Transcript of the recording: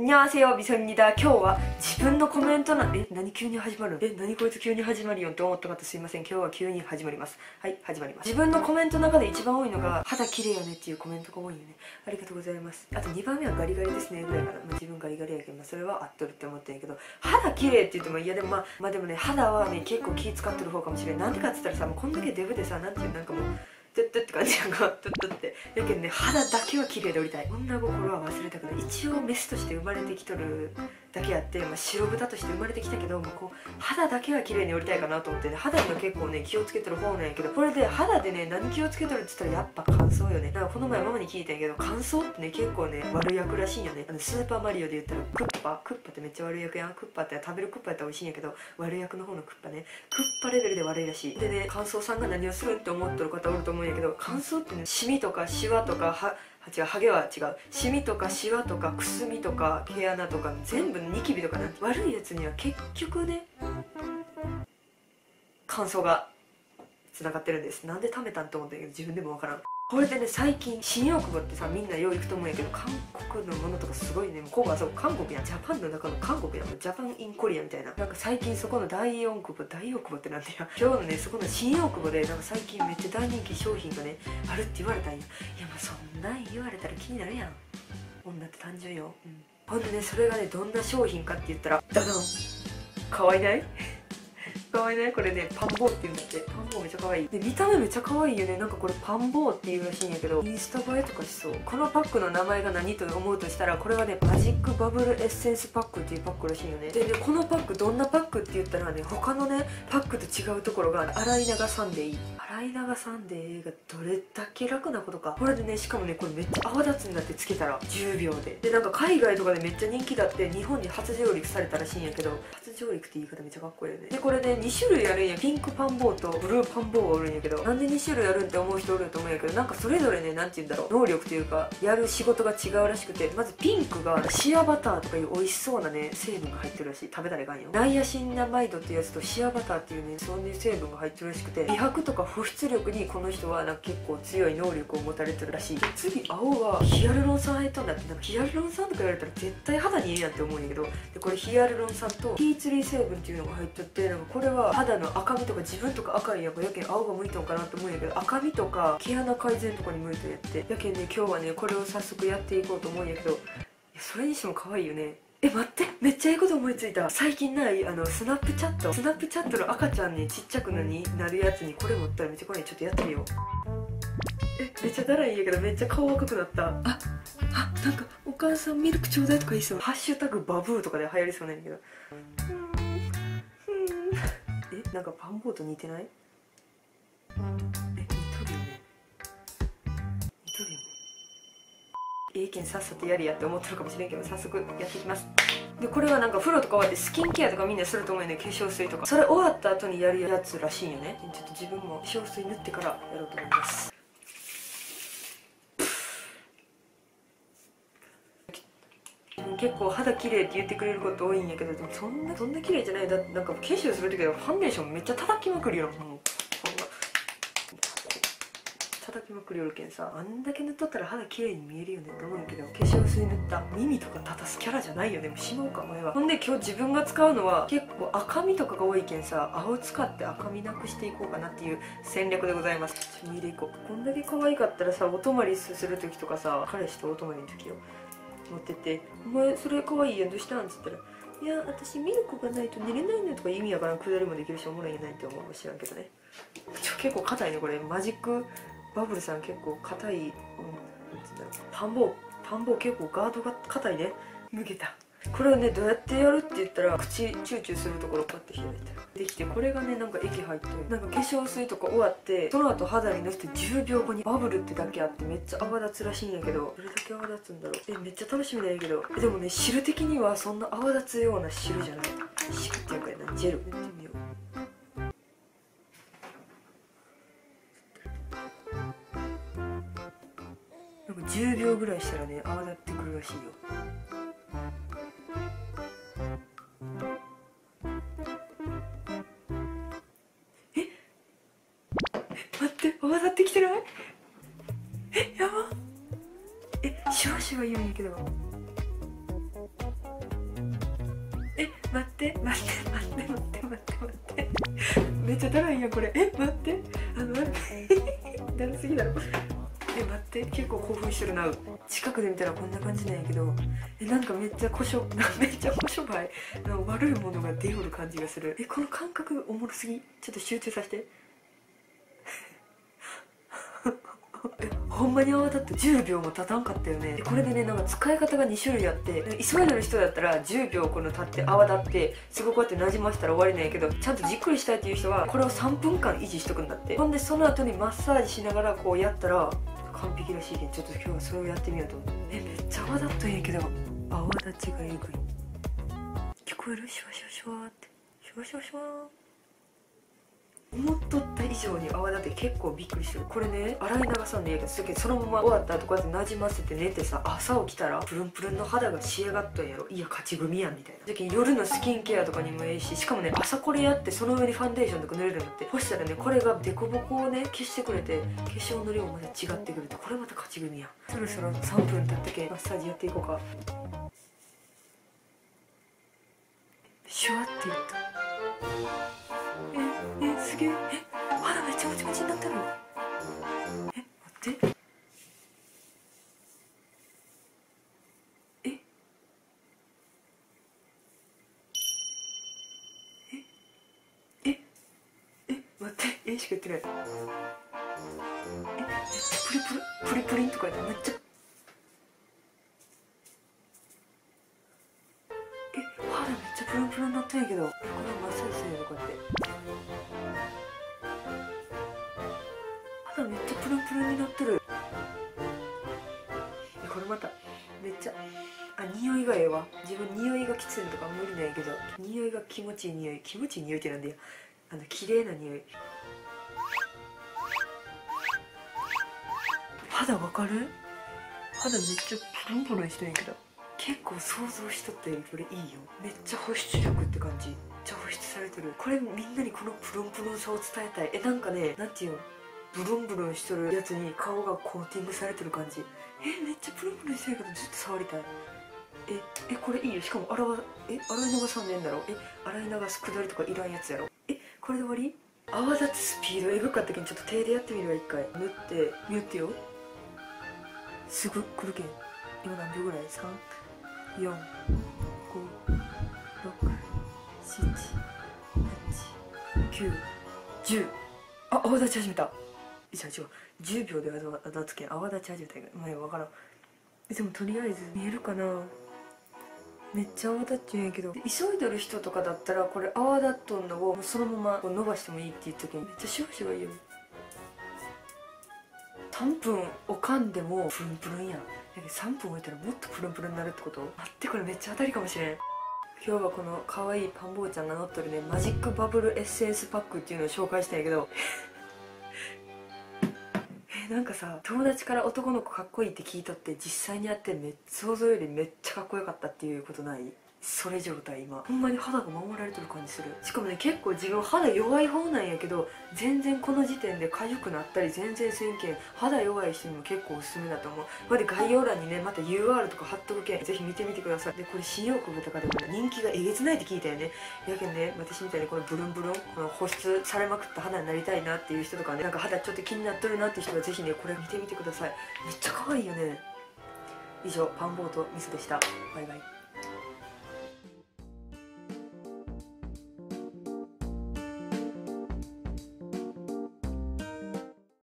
안녕하세요 미소입니다。今日は自分のコメントなんで、何急に始まる、何こいつ急に始まるよって思った方すいません。今日は急に始まります。はい、始まります。自分のコメントの中で一番多いのが肌綺麗よねっていうコメントが多いよね。ありがとうございます。あと2番目はガリガリですねぐらいかな。まあ、自分ガリガリやけど、まあ、それは合っとるって思ってんやけど、肌綺麗って言ってもいやでもまあでもね肌はね結構気使ってる方かもしれない。なんでかって言ったらさ、もうこんだけデブでさ、なんていうなんかもうトゥットゥって感じやんか、トゥットゥってやけどね、肌だけは綺麗でおりたい。女心は忘れたくない。一応メスとして生まれてきとるだけあって、まあ、白豚として生まれてきたけど、まあ、こう肌だけは綺麗におりたいかなと思ってね、肌には結構ね気をつけてる方なんやけど、これで肌でね何気をつけとるって言ったらやっぱ乾燥よね。だからこの前ママに聞いたんやけど、乾燥ってね結構ね悪役らしいんよね。スーパーマリオで言ったらクッパってめっちゃ悪役やん。クッパって食べるクッパやったら美味しいんやけど、悪役の方のクッパね、クッパレベルで悪いらしい。でね、乾燥さんが何をするって思っとる方おると思うんやけど、乾燥ってねシミとかシワとか違う、ハゲは違う、シミとかシワとかくすみとか毛穴とか全部ニキビとかね、悪いやつには結局ね乾燥がつながってるんです。なんでためたんと思ったんやけど自分でもわからん。これでね、最近新大久保ってさ、みんなよう行くと思うんやけど、韓国のものとかすごいね、向こうはそう韓国やん、ジャパンの中の韓国やん、ジャパンインコリアみたいな。なんか最近そこの大大久保ってなんだよ、今日のねそこの新大久保でなんか最近めっちゃ大人気商品がねあるって言われたんや。いやまあそんなん言われたら気になるやん、女って単純よ、うん。ほんでね、それがねどんな商品かって言ったら、ダダン、かわいないかわいない？これね、パンボーって言うんだって。パンボーめっちゃかわいいで、見た目めっちゃかわいいよね。なんかこれパンボーっていうらしいんやけど、インスタ映えとかしそう。このパックの名前が何と思うとしたら、これはねマジックバブルエッセンスパックっていうパックらしいよね。でね、このパックどんなパックって言ったらね、他のねパックと違うところが、洗い流さんでいい、洗い流さんでいいがどれだけ楽なことか。これでね、しかもねこれめっちゃ泡立つんだって、つけたら10秒で。でなんか海外とかでめっちゃ人気だって、日本に初上陸されたらしいんやけど、初上陸って言い方めっちゃかっこいいよね。でこれね2種類あるんや、ピンクパンボーとブルーパンボーがおるんやけど、なんで2種類あるんって思う人おると思うんやけど、なんかそれぞれね、なんて言うんだろう、能力というかやる仕事が違うらしくて、まずピンクがシアバターとかいう美味しそうなね成分が入ってるらしい。食べたらいかんよ。ナイアシンナマイドっていうやつとシアバターっていうねそういう成分が入ってるらしくて、美白とか保湿力にこの人はなんか結構強い能力を持たれてるらしい。次青はヒアルロン酸入ったんだって。なんかヒアルロン酸とか言われたら絶対肌にいいやんって思うんやけど、でこれヒアルロン酸とピーツリー成分っていうのが入っとって、なんかこれは肌の赤みとか、自分とか赤いやんか、やけん青が向いとんかなと思うんやけど、赤みとか毛穴改善とかに向いてやって、やけんね今日はねこれを早速やっていこうと思うんやけど、いやそれにしても可愛いよね。え、待って、めっちゃいいこと思いついた。最近ない、スナップチャットの赤ちゃんにちっちゃくなるやつにこれ持ったらめっちゃ可愛い。ちょっとやってみよう。え、めっちゃだらいんやけど、めっちゃ顔赤くなった。あ、なんかお母さんミルクちょうだいとか言いそう。ハッシュタグバブーとかで流行りそうなんやけど、え、なんかパンボーと似てない？え、似とるよね。えけんさっさとやりやって思ってるかもしれんけど、早速やっていきます。でこれはなんか風呂とか終わってスキンケアとかみんなすると思うよね、化粧水とか。それ終わった後にやるやつらしいよね。ちょっと自分も化粧水塗ってからやろうと思います。結構肌綺麗って言ってくれること多いんやけど、でもそんな綺麗じゃない。だってなんか化粧する時はファンデーションめっちゃ叩きまくるよ。もう叩きまくりよるけんさ、あんだけ塗っとったら肌綺麗に見えるよねと思うんやけど、化粧水塗った耳とか立たすキャラじゃないよね。もうしまうかお前は。ほんで今日自分が使うのは結構赤みとかが多いけんさ、青使って赤みなくしていこうかなっていう戦略でございます。ちょっと見ていこう。こんだけ可愛かったらさ、お泊まりする時とかさ、彼氏とお泊まりの時を持ってって「お前それ可愛いやん、どうしたん？」っつったら「いや私ミルクがないと寝れないね」とか意味わからんくだりもできるし、おもろいんやないって思うかもしれんけどね。結構硬いねこれ。マジックバブルさん結構硬い、うん、パンボー結構ガードが硬いね。脱げた。これをねどうやってやるって言ったら、口チューチューするところをパッて開いてできて、これがねなんか液入って、なんか化粧水とか終わってその後肌にのせて10秒後にバブルってだけあって、めっちゃ泡立つらしいんやけど、どれだけ泡立つんだろう。え、めっちゃ楽しみなんやけど、でもね汁的にはそんな泡立つような汁じゃない。汁っていうかね、ジェル。やってみよう。10秒ぐらいしたらね泡立ってくるらしいよ。えっ、待って、泡立ってきてない？え、やばっ。え、シュワシュワ言うんやけど。待ってめっちゃだらいやんこれ。え、待って、だらすぎだろ。え、待って、結構興奮してるな。近くで見たらこんな感じなんやけど、え、なんかめっちゃこしょばい悪いものが出よる感じがする。え、この感覚おもろすぎ。ちょっと集中させて。え、ほんまに泡立って10秒も経たんかったよね。これでね、なんか使い方が2種類あって、急いでる人だったら10秒この経って泡立ってすごいこうやってなじませたら終わりなんやけど、ちゃんとじっくりしたいっていう人はこれを3分間維持しとくんだって。ほんでその後にマッサージしながらこうやったら完璧らしいけど、ちょっと今日はそれをやってみようと思う。え、めっちゃ泡立っとんやけど、泡立ちがえぐい。聞こえる？シュワシュワシュワって、シュワシュワシュワ。思っとった以上に泡立って結構びっくりしてる。これね、洗い流さんでいいですけど、そのまま終わった後こうやってなじませて寝てさ、朝起きたらプルンプルンの肌が仕上がっとんやろ。いや勝ち組やんみたいな。最近夜のスキンケアとかにもいいし、しかもね、朝これやってその上にファンデーションとか塗れるんだって。そしたらね、これがデコボコをね消してくれて、化粧の量もまた違ってくると、これまた勝ち組やん。そろそろ3分経ったけんマッサージやっていこうか。シュワって言った。すげえ。え、肌めっちゃもちもちになったの。え、待って。え。え。え。え、待って、えしか言ってない。え、めっちゃプリプリンとか言って、めっちゃ。え、肌めっちゃプルンプルンになったんやけど、これマッサージしてるのこうやって。めっちゃプルンプルンになってる。これまためっちゃ、あ、匂いがええわ。自分匂いがきついのとか無理ないけど、匂いが気持ちいい匂い。気持ちいい匂いってなんだよ。綺麗な匂い。肌わかる？肌めっちゃプルンプルンしてるんやけど、結構想像しとったよりこれいいよ。めっちゃ保湿力って感じ。めっちゃ保湿されてる。これみんなにこのプルンプルンさを伝えたい。え、なんかね、なんていうの、ブルンブルンしてるやつに顔がコーティングされてる感じ。え、めっちゃブルンブルンしてるけどずっと触りたい。え、これいいよ。しかも洗い流さんねえんだろ。え、洗い流すくだりとかいらんやつやろ。え、これで終わり？泡立つスピードエグかったけん、ちょっと手でやってみるわ。一回塗ってみよってよ。すぐ来るけん。今何秒ぐらい？ 3、4、5、6、7、8、9、10。あ、泡立ち始めた。違う、10秒で泡立つけん、泡立ち始めたけど、前分からん。でもとりあえず見えるかな。めっちゃ泡立っちゃうんやけど、急いでる人とかだったらこれ泡立っとんのをそのまま伸ばしてもいいって言った時にめっちゃシュワシュワいいよ。3分おかんでもプルンプルンやん。3分置いたらもっとプルンプルンになるってこと？待って、これめっちゃ当たりかもしれん。今日はこの可愛いパン坊ちゃんが乗ってるね、マジックバブルエッセンスパックっていうのを紹介したんやけどなんかさ、友達から男の子かっこいいって聞いとって、実際に会って想像よりめっちゃかっこよかったっていうことない？それ状態。今ほんまに肌が守られてる感じする。しかもね、結構自分肌弱い方なんやけど、全然この時点で痒くなったり全然せんけん、肌弱い人にも結構おすすめだと思う。これで概要欄にねまた UR とか貼っとくけん、ぜひ見てみてください。でこれ新大久保とかでも人気がえげつないって聞いたよね。やけんね、私みたいにこのブルンブルン、この保湿されまくった肌になりたいなっていう人とかね、なんか肌ちょっと気になっとるなっていう人はぜひね、これ見てみてください。めっちゃ可愛いよね。以上、パン坊とミスでした。バイバイ。